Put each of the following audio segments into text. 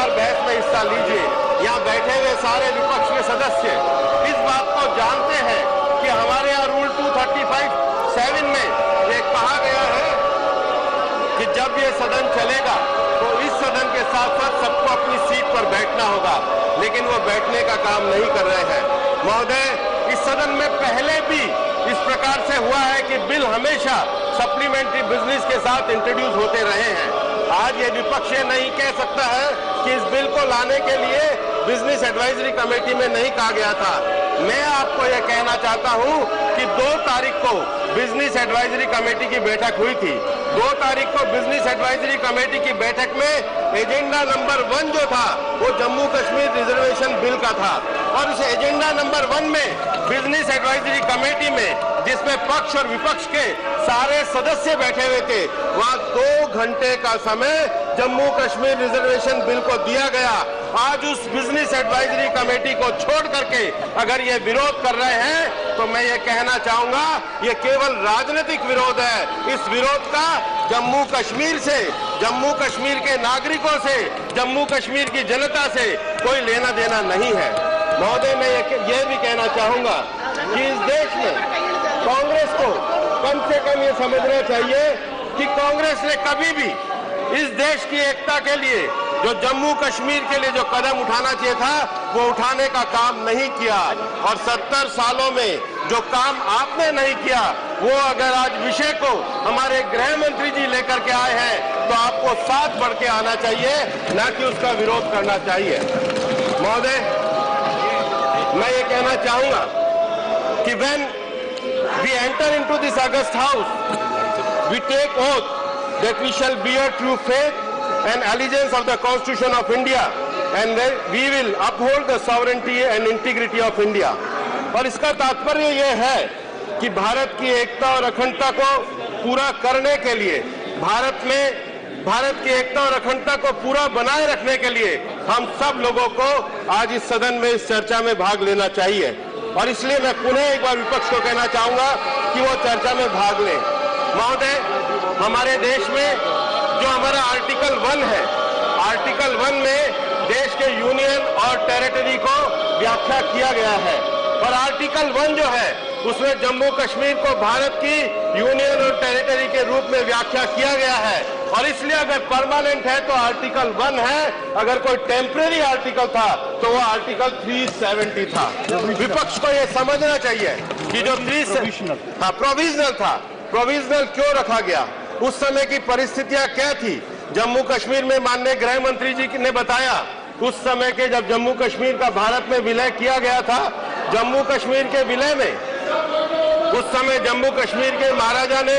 पर बहस में हिस्सा लीजिए। यहाँ बैठे हुए सारे विपक्ष के सदस्य इस बात को जानते हैं कि हमारे यहाँ रूल 235(7) में ये कहा गया है कि जब ये सदन चलेगा तो इस सदन के साथ साथ सबको अपनी सीट पर बैठना होगा, लेकिन वो बैठने का काम नहीं कर रहे हैं। महोदय, इस सदन में पहले भी इस प्रकार से हुआ है कि बिल हमेशा सप्लीमेंट्री बिजनेस के साथ इंट्रोड्यूस होते रहे हैं। आज ये विपक्ष ये नहीं कह सकता है कि इस बिल को लाने के लिए बिजनेस एडवाइजरी कमेटी में नहीं कहा गया था। मैं आपको यह कहना चाहता हूं कि 2 तारीख को बिजनेस एडवाइजरी कमेटी की बैठक हुई थी। 2 तारीख को बिजनेस एडवाइजरी कमेटी की बैठक में एजेंडा नंबर 1 जो था वो जम्मू कश्मीर रिजर्वेशन बिल का था, और इस एजेंडा नंबर 1 में बिजनेस एडवाइजरी कमेटी में जिसमें पक्ष और विपक्ष के सारे सदस्य बैठे हुए थे, वहाँ 2 घंटे का समय जम्मू कश्मीर रिजर्वेशन बिल को दिया गया। आज उस बिजनेस एडवाइजरी कमेटी को छोड़ करके अगर ये विरोध कर रहे हैं तो मैं ये कहना चाहूंगा ये केवल राजनीतिक विरोध है। इस विरोध का जम्मू कश्मीर से, जम्मू कश्मीर के नागरिकों से, जम्मू कश्मीर की जनता से कोई लेना देना नहीं है। महोदय, मैं ये भी कहना चाहूंगा कि इस देश में कांग्रेस को कम से कम ये समझना चाहिए कि कांग्रेस ने कभी भी इस देश की एकता के लिए, जो जम्मू कश्मीर के लिए जो कदम उठाना चाहिए था वो उठाने का काम नहीं किया, और 70 सालों में जो काम आपने नहीं किया वो अगर आज विषय को हमारे गृह मंत्री जी लेकर के आए हैं तो आपको साथ बढ़ के आना चाहिए, ना कि उसका विरोध करना चाहिए। महोदय, मैं ये कहना चाहूंगा कि when we enter into this august house we take oath that we shall bear true faith and allegiance of the constitution of india and that we will uphold the sovereignty and integrity of india। aur iska tatparya ye hai ki bharat ki ekta aur akhanda ko pura karne ke liye, bharat mein Bharat की एकता और अखंडता को पूरा बनाए रखने के लिए हम सब लोगों को आज इस सदन में, इस चर्चा में भाग लेना चाहिए। और इसलिए मैं पुनः एक बार विपक्ष को कहना चाहूंगा कि वो चर्चा में भाग लें। महोदय, हमारे देश में जो हमारा आर्टिकल 1 है, आर्टिकल 1 में देश के यूनियन और टेरिटरी को व्याख्या किया गया है, और आर्टिकल 1 जो है उसमें जम्मू कश्मीर को भारत की यूनियन और टेरिटरी के रूप में व्याख्या किया गया है, और इसलिए अगर परमानेंट है तो आर्टिकल 1 है, अगर कोई टेम्परेरी आर्टिकल था तो वो आर्टिकल 370 था। विपक्ष को ये समझना चाहिए कि जो प्रोविजनल था, प्रोविजनल क्यों रखा गया, उस समय की परिस्थितियां क्या थी। जम्मू कश्मीर में माननीय गृह मंत्री जी ने बताया उस समय के जब जम्मू कश्मीर का भारत में विलय किया गया था, जम्मू कश्मीर के विलय में उस समय जम्मू कश्मीर के महाराजा ने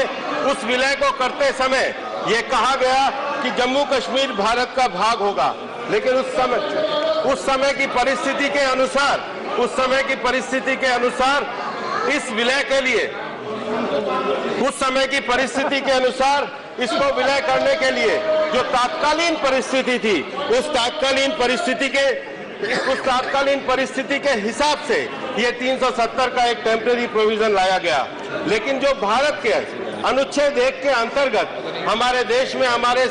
उस विलय को करते समय ये कहा गया कि जम्मू कश्मीर भारत का भाग होगा, लेकिन उस समय की परिस्थिति के अनुसार इस विलय के लिए इसको विलय करने के लिए जो तात्कालीन परिस्थिति थी, उस तात्कालीन परिस्थिति के हिसाब से ये 370 का एक टेम्परेरी प्रोविजन लाया गया। लेकिन जो भारत के अनुच्छेद 1 के अंतर्गत हमारे देश में हमारे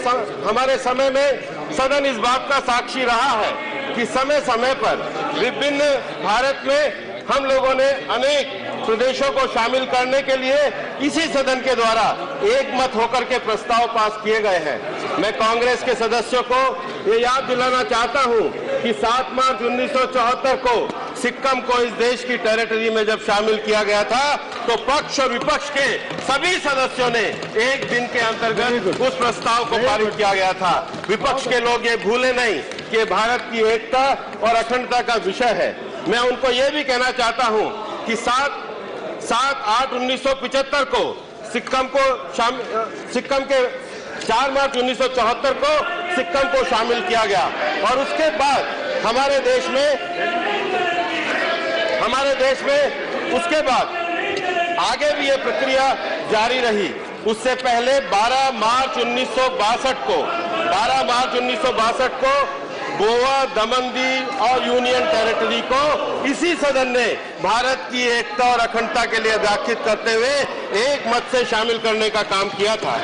समय में सदन इस बात का साक्षी रहा है कि समय समय पर विभिन्न भारत में हम लोगों ने अनेक प्रदेशों को शामिल करने के लिए इसी सदन के द्वारा एक मत होकर के प्रस्ताव पास किए गए हैं। मैं कांग्रेस के सदस्यों को ये याद दिलाना चाहता हूँ कि 7 मार्च 1974 को सिक्किम को इस देश की टेरिटरी में जब शामिल किया गया था तो पक्ष और विपक्ष के सभी सदस्यों ने एक दिन के अंतर्गत उस प्रस्ताव को पारित किया गया था। विपक्ष के लोग ये भूले नहीं कि भारत की एकता और अखंडता का विषय है। मैं उनको ये भी कहना चाहता हूँ कि 7-8-1975 को सिक्किम के 4 मार्च 1974 को सिक्किम को शामिल किया गया, और उसके बाद हमारे देश में उसके बाद आगे भी ये प्रक्रिया जारी रही। उससे पहले 12 मार्च 1962 को गोवा, दमनदीव और यूनियन टेरिटरी को इसी सदन ने भारत की एकता और अखंडता के लिए व्याख्यात करते हुए एक मत से शामिल करने का काम किया था।